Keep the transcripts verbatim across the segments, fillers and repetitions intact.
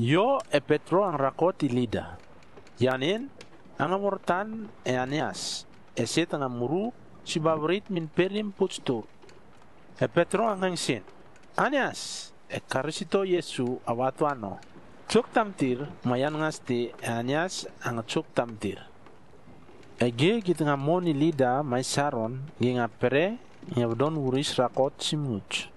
Yo e Petro ang rakot ilida. Yanin ang amortan e aneas. Eset ang amuru si babrit min perim putstu. E Petro ang hangsin. Aneas e karisito Yesu awato ano. Tsuk tamtir mayan ngasti e aneas ang tsuk tamtir. Ege git nga moni lida may saron ging apere ngabdon wuris rakot simuch.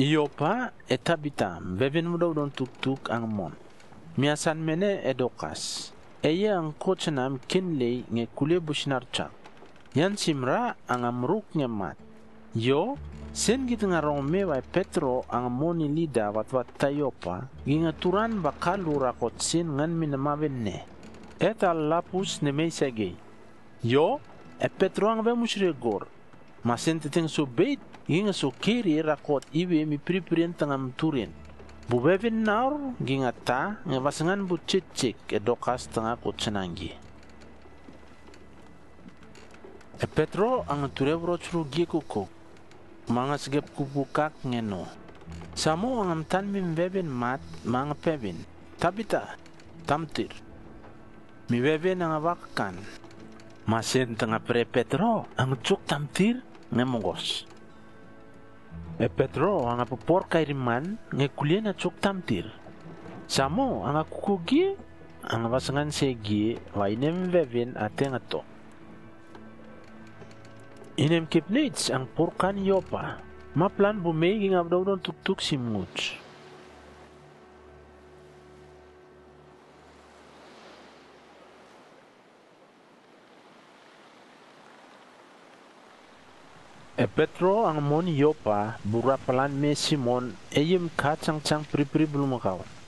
Iopa etabitam beben mudaw don tuktuk ang mon. Miasan mene edokas. Eye ang kochenam kinley nge kule bushinarchak. Yan simra ang amruk nge mat. Yo, sen git nga romeway Petro ang moni lida watwat tayopa gingaturan bakalu rakot sin ngan minamaben ne. Et lapus ne may segay. Yo, e Petro ang vemus regor. Masen titeng subait, ginga sukiri rakot iwe mi pripirin tangam turin. Bubevin naur, ginga ta, ngevasangan bu cicik edokas tanga kutsenangi. E Petro ang turevro chrugi kukuk. Mga segep kubukak ngeno. Samo ang amtan min bevin mat, mga pevin. Tabita, tamtir. Mi bebe nang awakan. Masin tanga pre Petro ang tsuk tamtir ng mugos. E Petro ang apupor kairiman ng kulyan na tsuk tamtir. Samo ang akukugi ang awasangan segi wa inem beben ateng ato. Inem kipnits ang purkan yopa. Maplan bumiging abdawdon tuktuk simuts. E Petro ang mon yopa burapalan me Simon eyim ka chang chang pripri blumakaw.